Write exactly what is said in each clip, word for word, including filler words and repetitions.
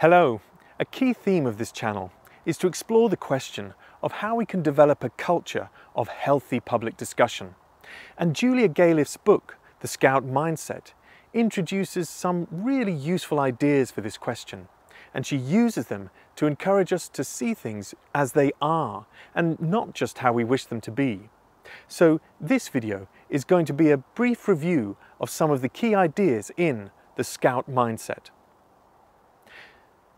Hello. A key theme of this channel is to explore the question of how we can develop a culture of healthy public discussion. And Julia Galef's book, The Scout Mindset, introduces some really useful ideas for this question. And she uses them to encourage us to see things as they are and not just how we wish them to be. So this video is going to be a brief review of some of the key ideas in The Scout Mindset.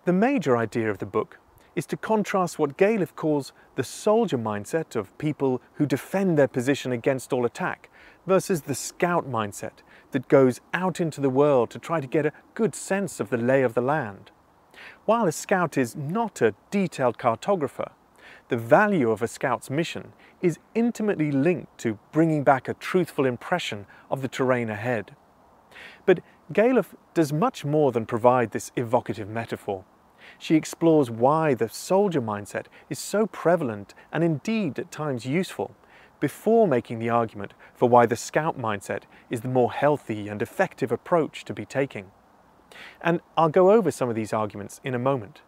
The major idea of the book is to contrast what Galef calls the soldier mindset of people who defend their position against all attack versus the scout mindset that goes out into the world to try to get a good sense of the lay of the land. While a scout is not a detailed cartographer, the value of a scout's mission is intimately linked to bringing back a truthful impression of the terrain ahead. But Galef does much more than provide this evocative metaphor. She explores why the soldier mindset is so prevalent and indeed at times useful, before making the argument for why the scout mindset is the more healthy and effective approach to be taking. And I'll go over some of these arguments in a moment.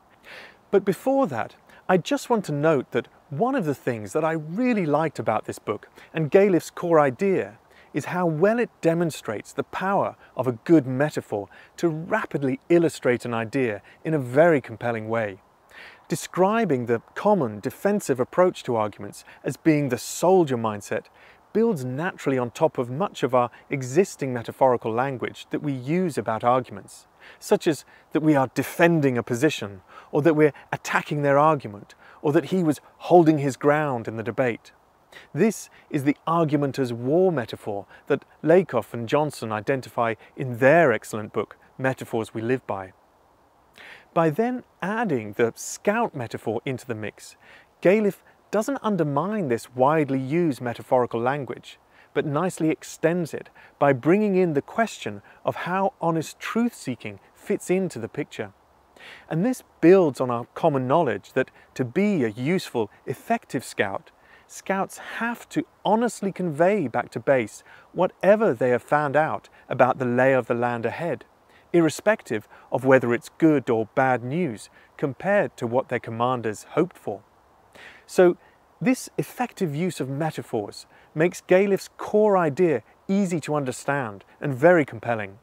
But before that, I just want to note that one of the things that I really liked about this book and Galef's core idea is how well it demonstrates the power of a good metaphor to rapidly illustrate an idea in a very compelling way. Describing the common defensive approach to arguments as being the soldier mindset builds naturally on top of much of our existing metaphorical language that we use about arguments, such as that we are defending a position, or that we're attacking their argument, or that he was holding his ground in the debate. This is the argument as war metaphor that Lakoff and Johnson identify in their excellent book, Metaphors We Live By. By then adding the scout metaphor into the mix, Galef doesn't undermine this widely used metaphorical language, but nicely extends it by bringing in the question of how honest truth-seeking fits into the picture. And this builds on our common knowledge that to be a useful, effective scout, scouts have to honestly convey back to base whatever they have found out about the lay of the land ahead, irrespective of whether it's good or bad news compared to what their commanders hoped for. So this effective use of metaphors makes Galef's core idea easy to understand and very compelling.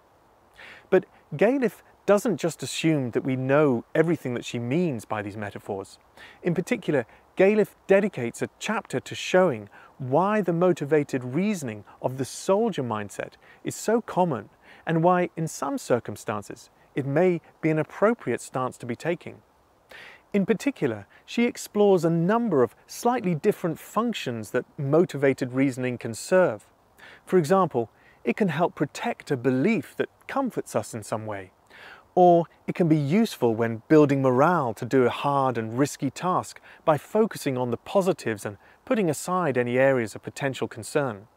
But Galef doesn't just assume that we know everything that she means by these metaphors. In particular, Galef dedicates a chapter to showing why the motivated reasoning of the soldier mindset is so common and why, in some circumstances, it may be an appropriate stance to be taking. In particular, she explores a number of slightly different functions that motivated reasoning can serve. For example, it can help protect a belief that comforts us in some way, or it can be useful when building morale to do a hard and risky task by focusing on the positives and putting aside any areas of potential concern.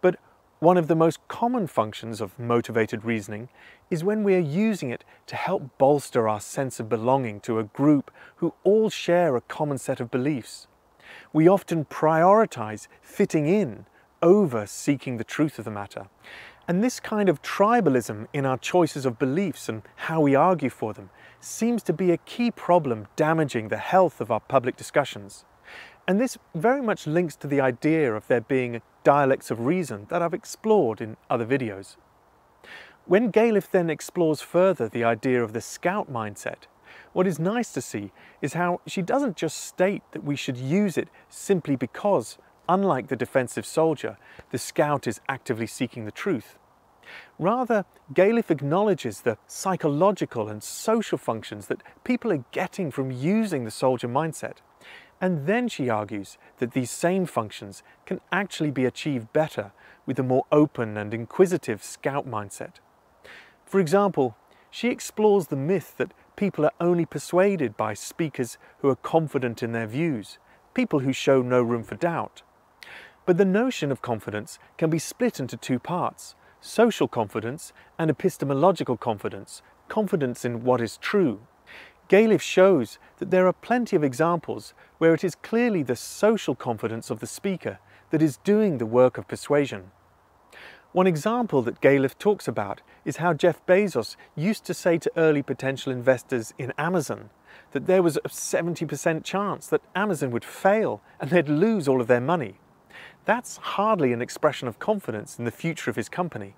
But one of the most common functions of motivated reasoning is when we are using it to help bolster our sense of belonging to a group who all share a common set of beliefs. We often prioritize fitting in over seeking the truth of the matter. And this kind of tribalism in our choices of beliefs and how we argue for them seems to be a key problem damaging the health of our public discussions. And this very much links to the idea of there being dialects of reason that I've explored in other videos. When Galef then explores further the idea of the scout mindset, what is nice to see is how she doesn't just state that we should use it simply because, unlike the defensive soldier, the scout is actively seeking the truth. Rather, Galef acknowledges the psychological and social functions that people are getting from using the soldier mindset. And then she argues that these same functions can actually be achieved better with a more open and inquisitive scout mindset. For example, she explores the myth that people are only persuaded by speakers who are confident in their views, people who show no room for doubt. But the notion of confidence can be split into two parts: social confidence and epistemological confidence, confidence in what is true. Galef shows that there are plenty of examples where it is clearly the social confidence of the speaker that is doing the work of persuasion. One example that Galef talks about is how Jeff Bezos used to say to early potential investors in Amazon that there was a seventy percent chance that Amazon would fail and they'd lose all of their money. That's hardly an expression of confidence in the future of his company.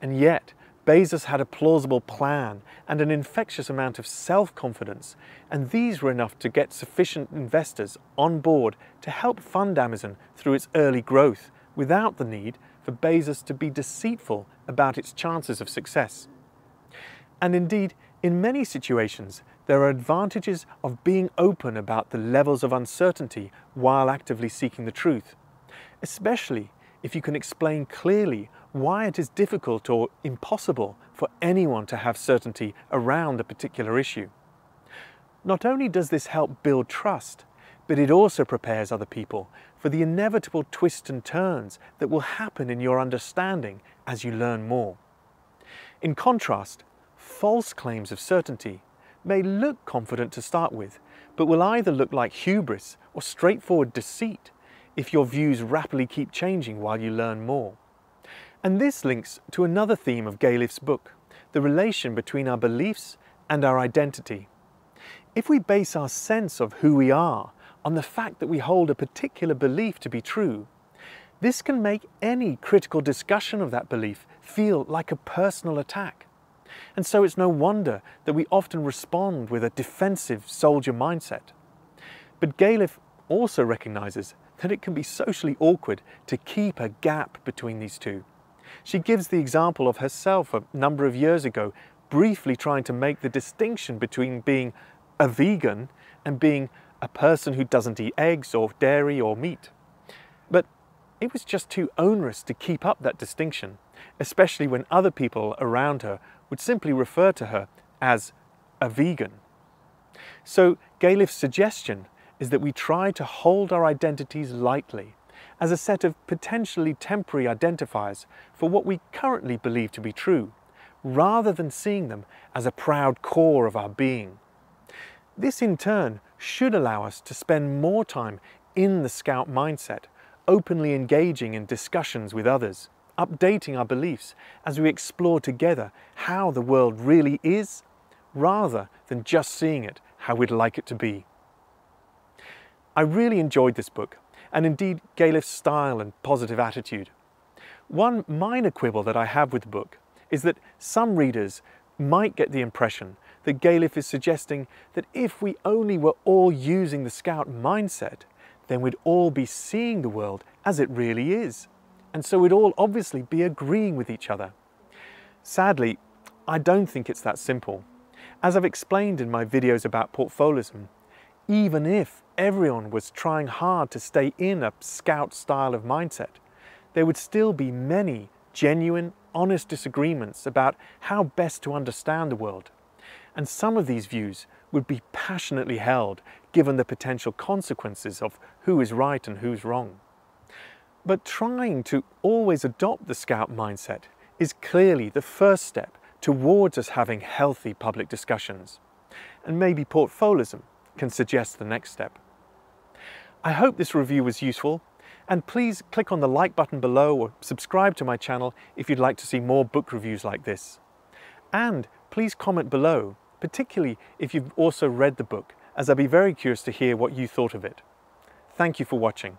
And yet, Bezos had a plausible plan and an infectious amount of self-confidence, and these were enough to get sufficient investors on board to help fund Amazon through its early growth without the need for Bezos to be deceitful about its chances of success. And indeed, in many situations, there are advantages of being open about the levels of uncertainty while actively seeking the truth, especially if you can explain clearly why it is difficult or impossible for anyone to have certainty around a particular issue. Not only does this help build trust, but it also prepares other people for the inevitable twists and turns that will happen in your understanding as you learn more. In contrast, false claims of certainty may look confident to start with, but will either look like hubris or straightforward deceit if your views rapidly keep changing while you learn more. And this links to another theme of Galef's book, the relation between our beliefs and our identity. If we base our sense of who we are on the fact that we hold a particular belief to be true, this can make any critical discussion of that belief feel like a personal attack. And so it's no wonder that we often respond with a defensive soldier mindset. But Galef also recognizes that it can be socially awkward to keep a gap between these two. She gives the example of herself a number of years ago, briefly trying to make the distinction between being a vegan and being a person who doesn't eat eggs or dairy or meat. But it was just too onerous to keep up that distinction, especially when other people around her would simply refer to her as a vegan. So Galef's suggestion is that we try to hold our identities lightly as a set of potentially temporary identifiers for what we currently believe to be true, rather than seeing them as a proud core of our being. This in turn should allow us to spend more time in the Scout mindset, openly engaging in discussions with others, updating our beliefs as we explore together how the world really is, rather than just seeing it how we'd like it to be. I really enjoyed this book, and indeed Galef's style and positive attitude. One minor quibble that I have with the book is that some readers might get the impression that Galef is suggesting that if we only were all using the Scout mindset, then we'd all be seeing the world as it really is, and so we'd all obviously be agreeing with each other. Sadly, I don't think it's that simple. As I've explained in my videos about Portfolism, even if everyone was trying hard to stay in a Scout style of mindset, there would still be many genuine, honest disagreements about how best to understand the world. And some of these views would be passionately held, given the potential consequences of who is right and who's wrong. But trying to always adopt the Scout mindset is clearly the first step towards us having healthy public discussions. And maybe Portfolism can suggest the next step. I hope this review was useful, and please click on the like button below or subscribe to my channel if you'd like to see more book reviews like this. And please comment below, particularly if you've also read the book, as I'd be very curious to hear what you thought of it. Thank you for watching.